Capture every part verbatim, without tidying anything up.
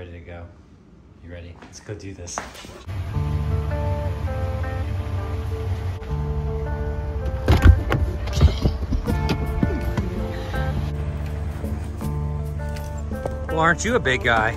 ready to go. You ready? Let's go do this. Well, aren't you a big guy?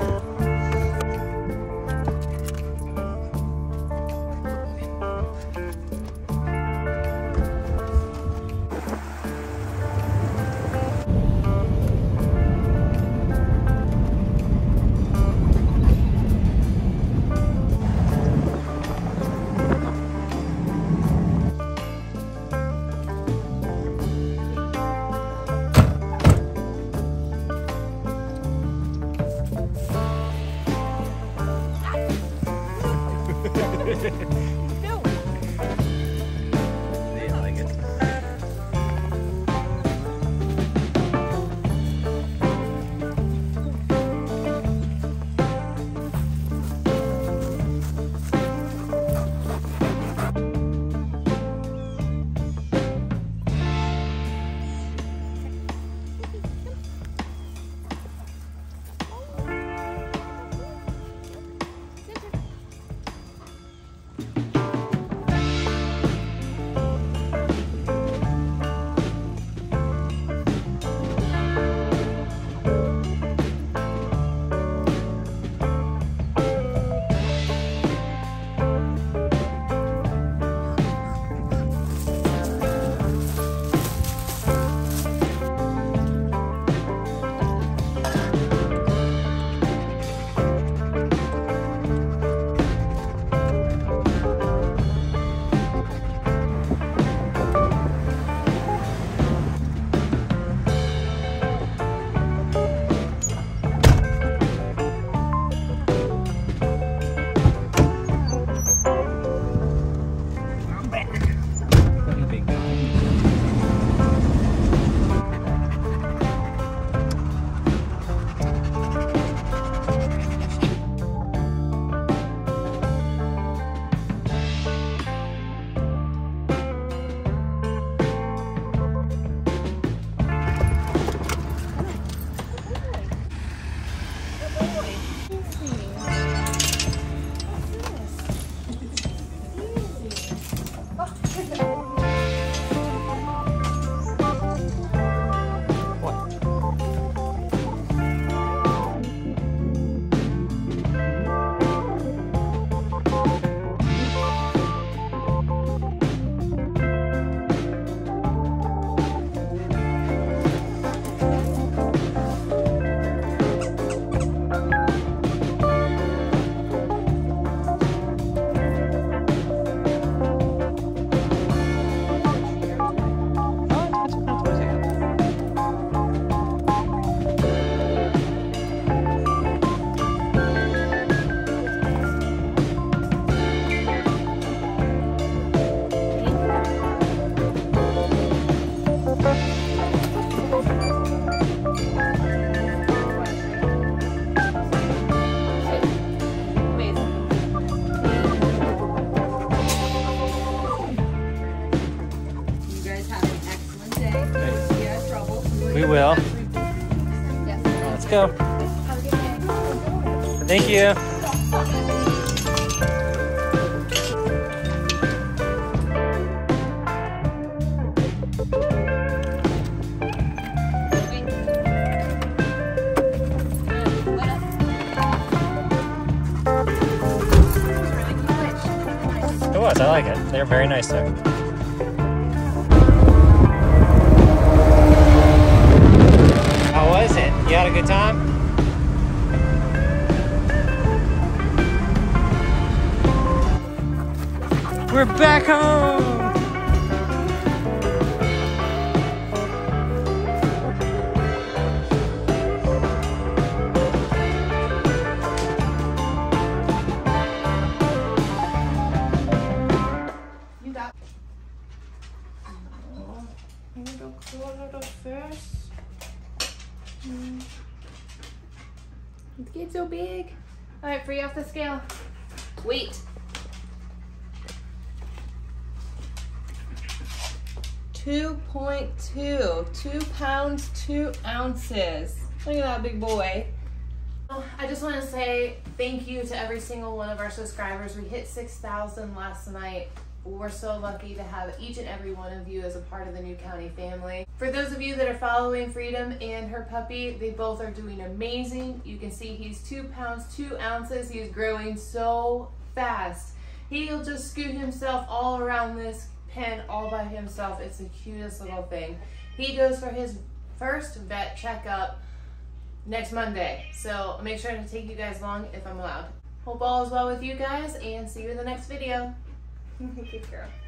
No. They like it. We will. Let's go. Thank you. It was, I like it. They're very nice there. You had a good time? We're back home! You got... Oh, you got a quarter of first. Mm. It's getting so big. All right, free off the scale. Wait. two point two, two pounds, two ounces. Look at that big boy. I just want to say thank you to every single one of our subscribers. We hit six thousand last night. We're so lucky to have each and every one of you as a part of the New County family. For those of you that are following Freedom and her puppy, they both are doing amazing. You can see he's two pounds, two ounces. He's growing so fast. He'll just scoot himself all around this pen all by himself. It's the cutest little thing. He goes for his first vet checkup next Monday. So make sure to take you guys along if I'm allowed. Hope all is well with you guys, and see you in the next video. Good girl.